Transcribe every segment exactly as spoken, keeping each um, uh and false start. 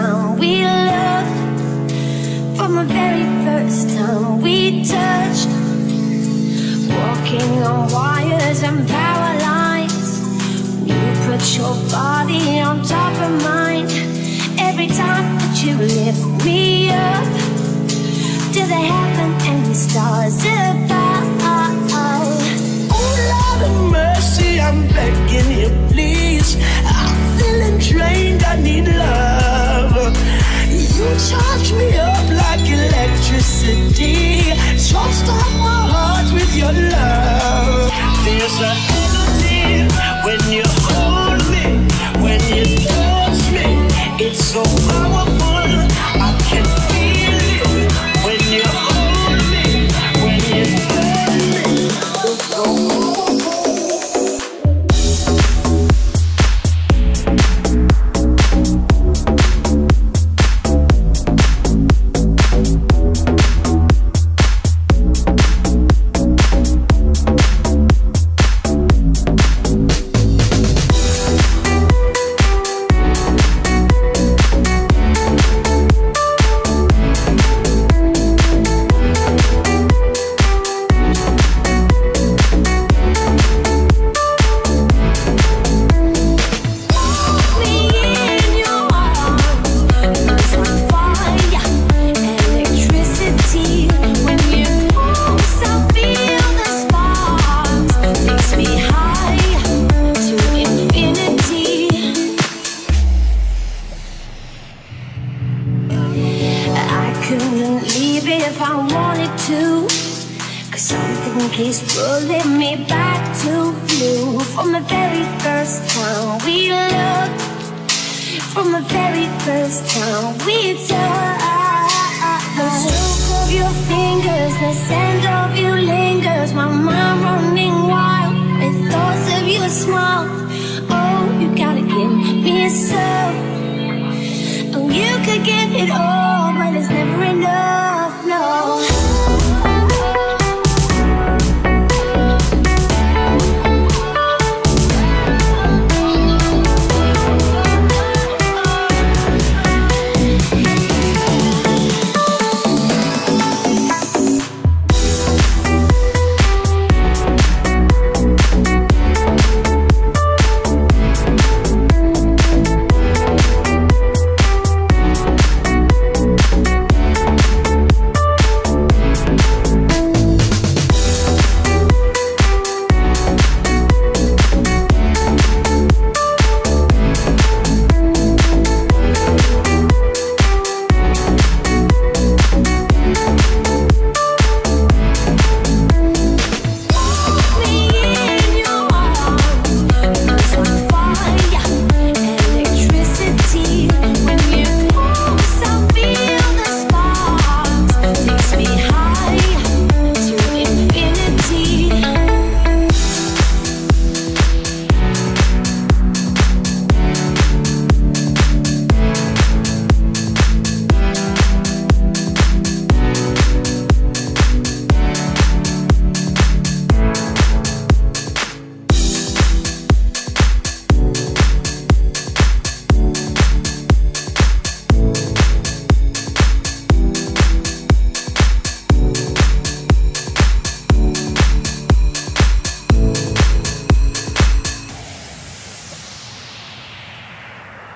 time we loved, from the very first time we touched. Walking on wires and power lines, you put your body on top of mine. Every time that you lift me up to the heaven and the stars above. Oh Lord of mercy, I'm begging you please, I'm feeling drained, I need love. You charge me up like electricity, tossed off my heart with your love. There's an energy when you hold me, when you touch me, it's so powerful, I can feel it. When you hold me, when you touch me, it's so powerful.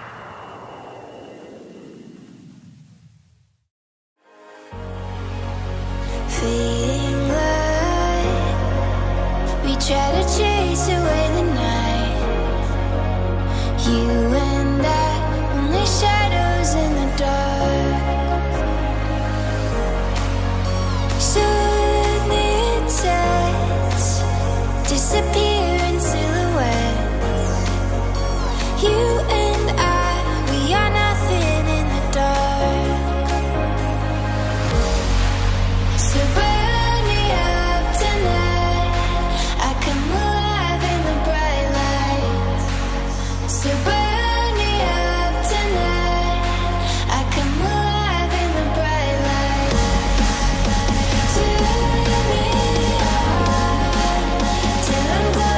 Till I'm gone.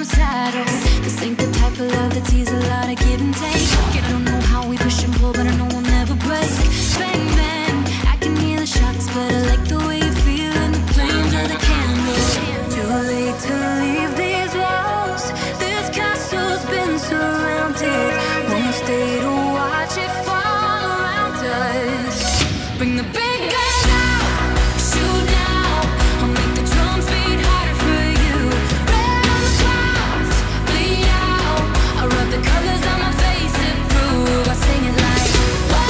homicidal. This ain't the type of love that sees a lot of give and take. I don't know how we push and pull, but I know we'll never break. Bang, bang, I can hear the shots, but I like the way you feel in the flames of the candle. Too late to leave these walls, this castle's been surrounded. Won't stay to watch it fall around us. Bring the big guns out, shoot now, I'll make the drums beat harder for you. Red on the clouds, bleed out, I rub the colors on my face and prove. I sing it like, oh,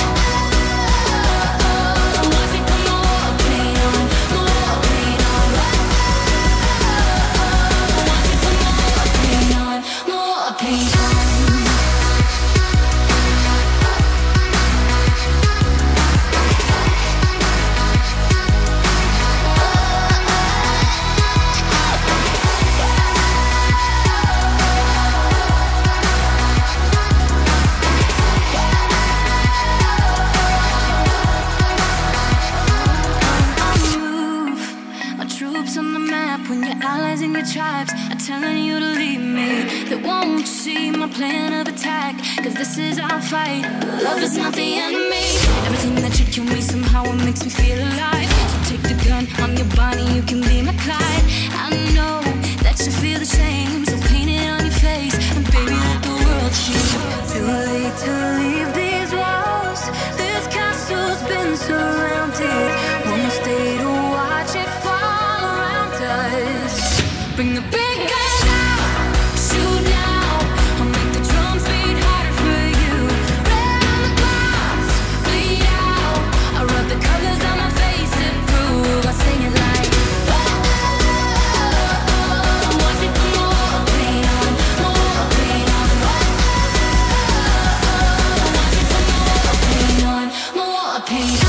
oh, oh. I think I'm more pain on, more pain on, oh, I think I'm more pain on, more pain on. When your allies and your tribes are telling you to leave me, they won't see my plan of attack, cause this is our fight. Love is not the enemy. Everything that you kill me, somehow it makes me feel alive. So take the gun, I'm your Bonnie, you can be my Clyde. I know that you feel the same, so paint it on your face, and baby let the world change. Too late to leave these walls, this castle's been surrounded. Wanna stay to watch it fall. Bring the big guns out, shoot now, I'll make the drums beat harder for you. Red on the clouds, bleed out, I rub the colors on my face and prove. I sing it like, oh, oh, oh. I think I'm more pain on, more pain on, oh, oh, oh. I think I'm more pain on, more pain on.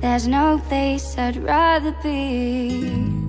There's no place I'd rather be.